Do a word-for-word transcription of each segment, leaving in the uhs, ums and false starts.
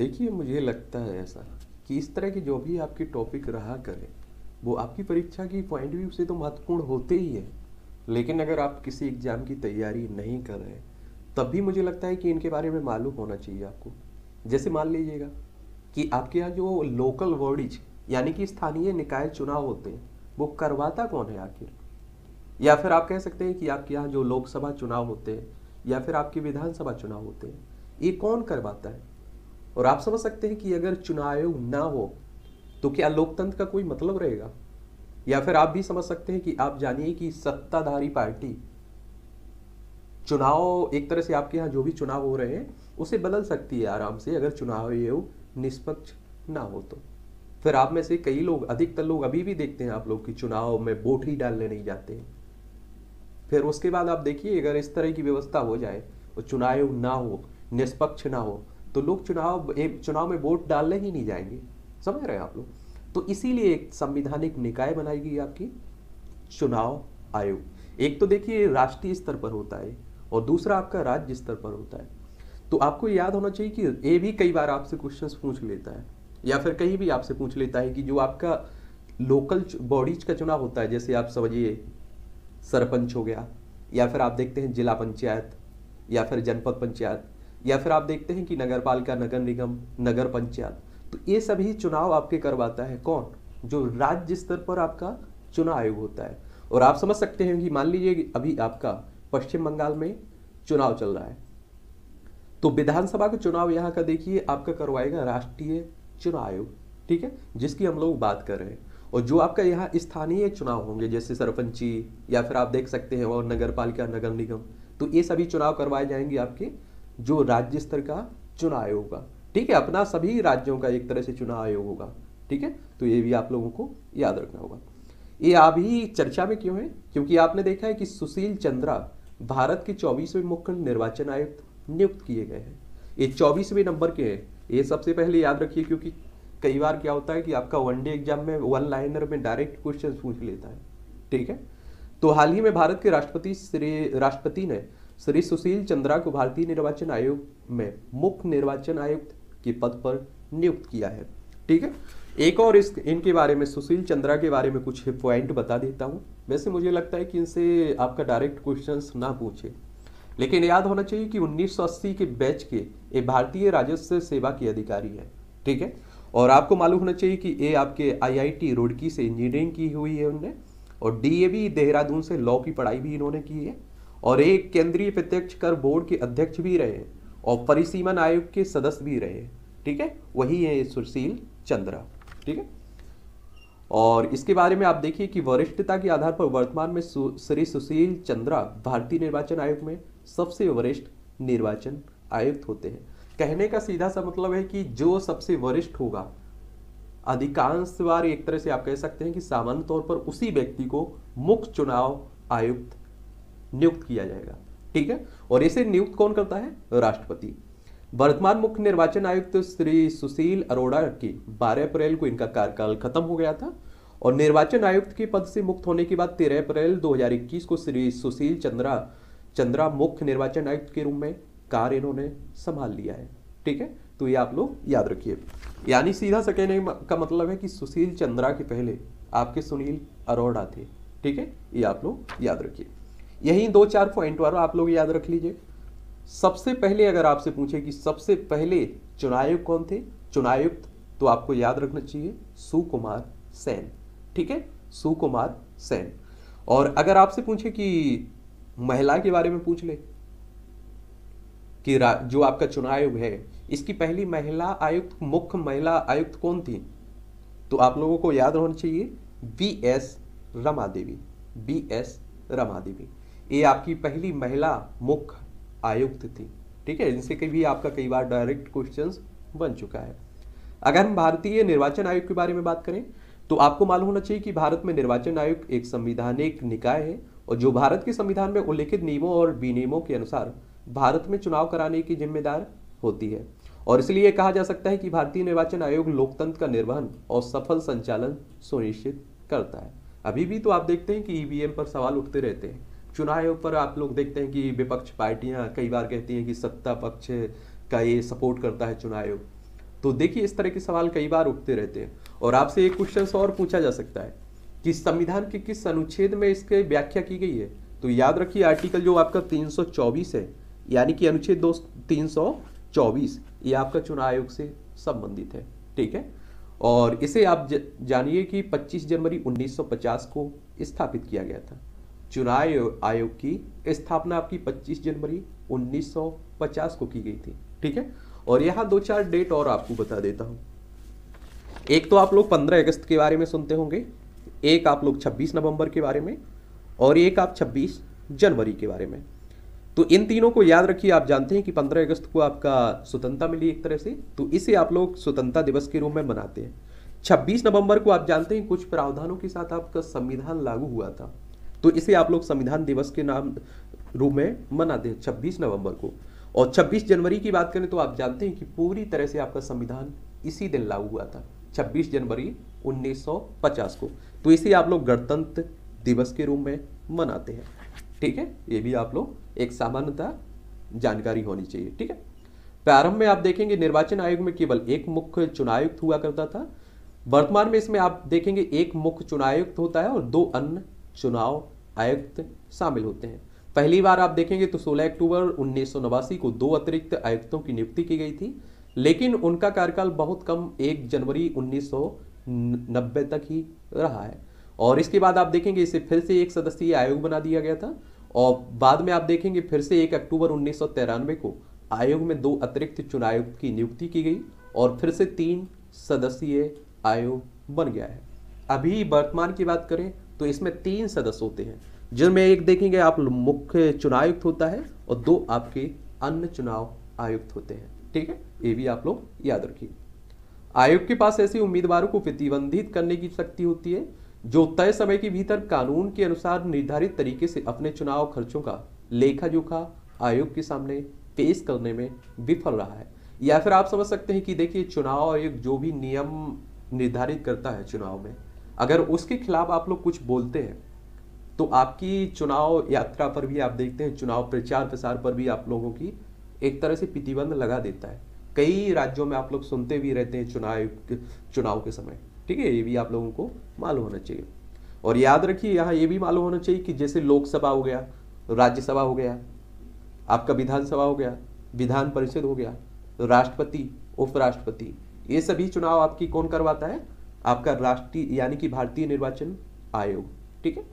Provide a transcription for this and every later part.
देखिए, मुझे लगता है ऐसा कि इस तरह के जो भी आपकी टॉपिक रहा करे वो आपकी परीक्षा की पॉइंट व्यू से तो महत्वपूर्ण होते ही है, लेकिन अगर आप किसी एग्ज़ाम की तैयारी नहीं कर रहे तब भी मुझे लगता है कि इनके बारे में मालूम होना चाहिए आपको। जैसे मान लीजिएगा कि आपके यहाँ जो लोकल बॉडीज यानी कि स्थानीय निकाय चुनाव होते हैं वो करवाता कौन है आखिर, या फिर आप कह सकते हैं कि आपके यहाँ जो लोकसभा चुनाव होते हैं या फिर आपके विधानसभा चुनाव होते हैं ये कौन करवाता है। और आप समझ सकते हैं कि अगर चुनाव आयोग ना हो तो क्या लोकतंत्र का कोई मतलब रहेगा। या फिर आप भी समझ सकते हैं कि आप जानिए कि सत्ताधारी पार्टी चुनाव एक तरह से आपके यहाँ जो भी चुनाव हो रहे हैं उसे बदल सकती है आराम से, अगर चुनाव आयोग निष्पक्ष ना हो तो। फिर आप में से कई लोग, अधिकतर लोग अभी भी देखते हैं आप लोग कि चुनाव में वोट ही डालने नहीं जाते हैं। फिर उसके बाद आप देखिए अगर इस तरह की व्यवस्था हो जाए और चुनाव आयोग ना हो, निष्पक्ष ना हो, तो लोग चुनाव चुनाव में वोट डालने ही नहीं जाएंगे। समझ रहे हैं आप लोग। तो इसीलिए एक संवैधानिक निकाय बनाई गई आपकी चुनाव आयोग। एक तो देखिए राष्ट्रीय स्तर पर होता है और दूसरा आपका राज्य स्तर पर होता है। तो आपको याद होना चाहिए कि ये भी कई बार आपसे क्वेश्चंस पूछ लेता है या फिर कहीं भी आपसे पूछ लेता है कि जो आपका लोकल बॉडीज का चुनाव होता है, जैसे आप समझिए सरपंच हो गया, या फिर आप देखते हैं जिला पंचायत या फिर जनपद पंचायत, या फिर आप देखते हैं कि नगरपालिका, नगर निगम, नगर पंचायत, तो ये सभी चुनाव आपके करवाता है कौन, जो राज्य स्तर पर आपका चुनाव आयोग होता है। और आप समझ सकते हैं कि मान लीजिए अभी आपका पश्चिम बंगाल में चुनाव चल रहा है तो विधानसभा का चुनाव यहाँ का देखिए आपका करवाएगा राष्ट्रीय चुनाव आयोग, ठीक है, जिसकी हम लोग बात कर रहे हैं। और जो आपका यहाँ स्थानीय चुनाव होंगे जैसे सरपंची या फिर आप देख सकते हैं और नगरपालिका, नगर निगम, तो ये सभी चुनाव करवाए जाएंगे आपके जो राज्य स्तर का चुनाव आयोग होगा, ठीक है, अपना सभी राज्यों का एक तरह से चुनाव आयोग होगा, ठीक है। तो ये भी आप लोगों को याद रखना होगा। ये अभी चर्चा में क्यों है, क्योंकि आपने देखा है कि सुशील चंद्रा भारत के चौबीसवें मुख्य निर्वाचन आयुक्त नियुक्त किए गए हैं। ये चौबीसवें नंबर के हैं, ये सबसे पहले याद रखिए, क्योंकि कई बार क्या होता है कि आपका वनडे एग्जाम में वन लाइनर में डायरेक्ट क्वेश्चन पूछ लेता है, ठीक है। तो हाल ही में भारत के राष्ट्रपति श्री राष्ट्रपति ने श्री सुशील चंद्रा को भारतीय निर्वाचन आयोग में मुख्य निर्वाचन आयुक्त के पद पर नियुक्त किया है, ठीक है। एक और इस इनके बारे में, सुशील चंद्रा के बारे में कुछ पॉइंट बता देता हूँ। वैसे मुझे लगता है कि इनसे आपका डायरेक्ट क्वेश्चंस ना पूछे, लेकिन याद होना चाहिए कि उन्नीस सौ अस्सी के बैच के ये भारतीय राजस्व सेवा के अधिकारी हैं, ठीक है। और आपको मालूम होना चाहिए कि ये आपके आई आई टी रुड़की से इंजीनियरिंग की हुई है उन्होंने, और डी ए वी देहरादून से लॉ की पढ़ाई भी इन्होंने की है, और एक केंद्रीय प्रत्यक्ष कर बोर्ड के अध्यक्ष भी रहे और परिसीमन आयोग के सदस्य भी रहे, ठीक है। वही है सुशील चंद्रा, ठीक है। और इसके बारे में आप देखिए कि वरिष्ठता के आधार पर वर्तमान में श्री सुशील चंद्रा भारतीय निर्वाचन आयोग में सबसे वरिष्ठ निर्वाचन आयुक्त होते हैं। कहने का सीधा सा मतलब है कि जो सबसे वरिष्ठ होगा अधिकांश बार एक तरह से आप कह सकते हैं कि सामान्य तौर पर उसी व्यक्ति को मुख्य चुनाव आयुक्त नियुक्त किया जाएगा, ठीक है। और इसे नियुक्त कौन करता है, राष्ट्रपति। वर्तमान मुख्य निर्वाचन आयुक्त श्री सुशील अरोड़ा की बारह अप्रैल को इनका कार्यकाल खत्म हो गया था और निर्वाचन आयुक्त के पद से मुक्त होने के बाद तेरह अप्रैल दो हज़ार इक्कीस को श्री सुशील चंद्रा चंद्रा मुख्य निर्वाचन आयुक्त के रूप में कार्य इन्होंने संभाल लिया है, ठीक है। तो ये आप लोग याद रखिए। यानी सीधा सा कहने का मतलब है कि सुशील चंद्रा के पहले आपके सुनील अरोड़ा थे, ठीक है। ये आप लोग याद रखिए। यही दो चार पॉइंट वाला आप लोग याद रख लीजिए। सबसे पहले अगर आपसे पूछे कि सबसे पहले चुनायुक्त कौन थे, चुनायुक्त तो आपको याद रखना चाहिए सुकुमार सेन, ठीक है, सुकुमार सेन। और अगर आपसे पूछे कि महिला के बारे में पूछ ले कि जो आपका चुनायुक्त है इसकी पहली महिला आयुक्त, मुख्य महिला आयुक्त कौन थी, तो आप लोगों को याद होना चाहिए B S Ramadevi B S Ramadevi. ये आपकी पहली महिला मुख्य आयुक्त थी, ठीक है। इनसे भी आपका कई बार डायरेक्ट क्वेश्चंस बन चुका है। अगर हम भारतीय निर्वाचन आयोग के बारे में बात करें तो आपको मालूम होना चाहिए कि भारत में निर्वाचन आयोग एक संवैधानिक निकाय है और जो भारत के संविधान में उल्लेखित नियमों और विनियमों के अनुसार भारत में चुनाव कराने की जिम्मेदार होती है। और इसलिए कहा जा सकता है कि भारतीय निर्वाचन आयोग लोकतंत्र का निर्वहन और सफल संचालन सुनिश्चित करता है। अभी भी तो आप देखते हैं कि ई वी एम पर सवाल उठते रहते हैं, चुनाव आयोग पर आप लोग देखते हैं कि विपक्ष पार्टियां कई बार कहती हैं कि सत्ता पक्ष का ये सपोर्ट करता है चुनाव आयोग, तो देखिए इस तरह के सवाल कई बार उठते रहते हैं। और आपसे एक क्वेश्चन और पूछा जा सकता है कि संविधान के किस अनुच्छेद में इसके व्याख्या की गई है। तो याद रखिए आर्टिकल जो आपका तीन सौ चौबीस है, यानी कि अनुच्छेद दो तीन सौ चौबीस ये आपका चुनाव आयोग से संबंधित है, ठीक है। और इसे आप जानिए कि पच्चीस जनवरी उन्नीस सौ पचास को स्थापित किया गया था। चुनाव आयोग की स्थापना आपकी पच्चीस जनवरी उन्नीस सौ पचास को की गई थी, ठीक है। और यहाँ दो चार डेट और आपको बता देता हूँ। एक तो आप लोग पंद्रह अगस्त के बारे में सुनते होंगे, एक आप लोग छब्बीस नवंबर के बारे में, और एक आप छब्बीस जनवरी के बारे में। तो इन तीनों को याद रखिए। आप जानते हैं कि पंद्रह अगस्त को आपका स्वतंत्रता मिली एक तरह से, तो इसे आप लोग स्वतंत्रता दिवस के रूप में मनाते हैं। छब्बीस नवंबर को आप जानते हैं कुछ प्रावधानों के साथ आपका संविधान लागू हुआ था, तो इसे आप लोग संविधान दिवस के नाम रूप में मनाते हैं छब्बीस नवंबर को। और छब्बीस जनवरी की बात करें तो आप जानते हैं कि पूरी तरह से आपका संविधान इसी दिन लागू हुआ था छब्बीस जनवरी उन्नीस सौ पचास को, तो इसे आप लोग गणतंत्र दिवस के रूप में मनाते हैं, ठीक है। ये भी आप लोग एक सामान्यतः जानकारी होनी चाहिए, ठीक है। प्रारंभ में आप देखेंगे निर्वाचन आयोग में केवल एक मुख्य चुनायुक्त हुआ करता था। वर्तमान में इसमें आप देखेंगे एक मुख्य चुनायुक्त होता है और दो अन्य चुनाव आयुक्त शामिल होते हैं। पहली बार आप देखेंगे तो सोलह अक्टूबर उन्नीस सौ नवासी को दो अतिरिक्त आयुक्तों की नियुक्ति की गई थी, लेकिन उनका कार्यकाल बहुत कम एक जनवरी उन्नीस सौ नब्बे तक ही रहा है। और इसके बाद आप देखेंगे इसे फिर से एक सदस्यीय आयोग बना दिया गया था, और बाद में आप देखेंगे फिर से एक अक्टूबर उन्नीस सौ तिरानवे को आयोग में दो अतिरिक्त चुनायुक्त की नियुक्ति की गई और फिर से तीन सदस्यीय आयोग बन गया है। अभी वर्तमान की बात करें तो इसमें तीन सदस्य होते हैं, जिनमें एक देखेंगे आप मुख्य चुनायुक्त होता है और दो आपके अन्य चुनाव आयुक्त होते हैं, ठीक है। ये भी आप लोग याद रखिए। आयोग के पास ऐसे उम्मीदवारों को प्रतिबंधित करने की शक्ति होती है जो तय समय के भीतर कानून के अनुसार निर्धारित तरीके से अपने चुनाव खर्चों का लेखा जोखा आयोग के सामने पेश करने में विफल रहा है। या फिर आप समझ सकते हैं कि देखिए चुनाव आयोग जो भी नियम निर्धारित करता है चुनाव में, अगर उसके खिलाफ आप लोग कुछ बोलते हैं तो आपकी चुनाव यात्रा पर भी आप देखते हैं, चुनाव प्रचार प्रसार पर भी आप लोगों की एक तरह से प्रतिबंध लगा देता है। कई राज्यों में आप लोग सुनते भी रहते हैं चुनाव चुनाव के समय, ठीक है। ये भी आप लोगों को मालूम होना चाहिए। और याद रखिए यहाँ ये भी मालूम होना चाहिए कि जैसे लोकसभा हो गया, राज्यसभा हो गया, आपका विधानसभा हो गया, विधान परिषद हो गया, राष्ट्रपति, उपराष्ट्रपति, ये सभी चुनाव आपकी कौन करवाता है? आपका राष्ट्रीय यानी कि भारतीय निर्वाचन आयोग, ठीक है।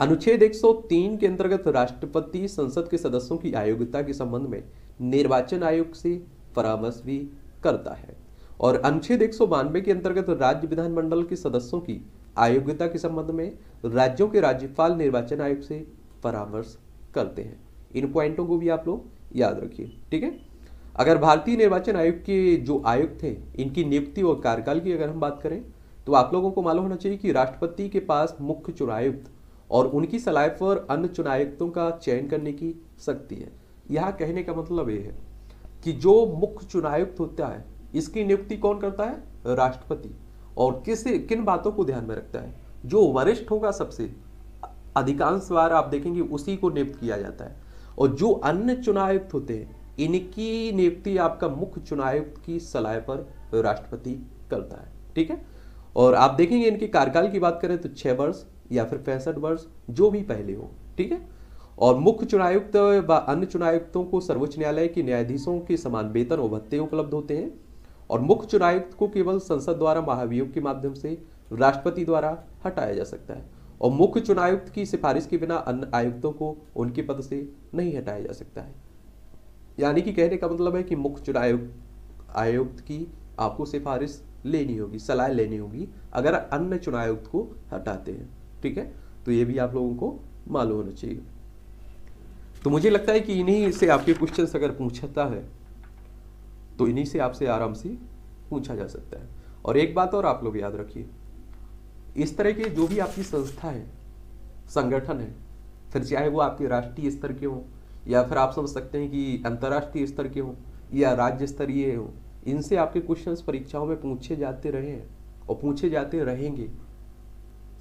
अनुच्छेद एक सौ तीन के अंतर्गत राष्ट्रपति संसद के सदस्यों की अयोग्यता के संबंध में निर्वाचन आयोग से परामर्श भी करता है। और अनुच्छेद एक सौ बानवे के अंतर्गत राज्य विधानमंडल के सदस्यों की अयोग्यता के संबंध में राज्यों के राज्यपाल निर्वाचन आयोग से परामर्श करते हैं। इन पॉइंटों को भी आप लोग याद रखिए, ठीक है। अगर भारतीय निर्वाचन आयोग के जो आयुक्त थे इनकी नियुक्ति और कार्यकाल की अगर हम बात करें तो आप लोगों को मालूम होना चाहिए कि राष्ट्रपति के पास मुख्य चुनायुक्त और उनकी सलाह पर अन्य चुनायुक्तों का चयन करने की शक्ति है। यहाँ कहने का मतलब ये है कि जो मुख्य चुनायुक्त होता है इसकी नियुक्ति कौन करता है? राष्ट्रपति। और किस किन बातों को ध्यान में रखता है? जो वरिष्ठ होगा सबसे अधिकांश बार आप देखेंगे उसी को नियुक्त किया जाता है, और जो अन्य चुनायुक्त होते हैं इनकी नियुक्ति आपका मुख्य चुनायुक्त की सलाह पर राष्ट्रपति करता है, ठीक है। और आप देखेंगे इनके कार्यकाल की बात करें तो छः वर्ष या फिर पैंसठ वर्ष जो भी पहले हो, ठीक है। और मुख्य चुनायुक्त व अन्य चुनायुक्तों को सर्वोच्च न्यायालय के न्यायाधीशों के समान वेतन और भत्ते उपलब्ध होते हैं। और मुख्य चुनायुक्त को केवल संसद द्वारा महाभियोग के माध्यम से राष्ट्रपति द्वारा हटाया जा सकता है, और मुख्य चुनायुक्त की सिफारिश के बिना अन्य आयुक्तों को उनके पद से नहीं हटाया जा सकता है। यानी कि कहने का मतलब है कि मुख्य चुनायुक्त आयुक्त की आपको सिफारिश लेनी होगी, सलाह लेनी होगी अगर अन्य चुनायुक्त को हटाते हैं, ठीक है। तो ये भी आप लोगों को मालूम होना चाहिए। तो मुझे लगता है कि इन्हीं से आपके क्वेश्चंस अगर पूछता है तो इन्हीं से आपसे आराम से पूछा जा सकता है। और एक बात और आप लोग याद रखिए, इस तरह के जो भी आपकी संस्था है, संगठन है, फिर चाहे वो आपके राष्ट्रीय स्तर के हों या फिर आप समझ सकते हैं कि अंतर्राष्ट्रीय स्तर के हों या राज्य स्तरीय हों, इनसे आपके क्वेश्चंस परीक्षाओं में पूछे जाते रहे हैं और पूछे जाते रहेंगे,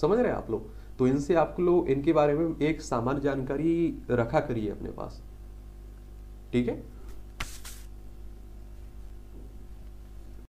समझ रहे हैं आप लोग। तो इनसे आप लोग इनके बारे में एक सामान्य जानकारी रखा करिए अपने पास, ठीक है।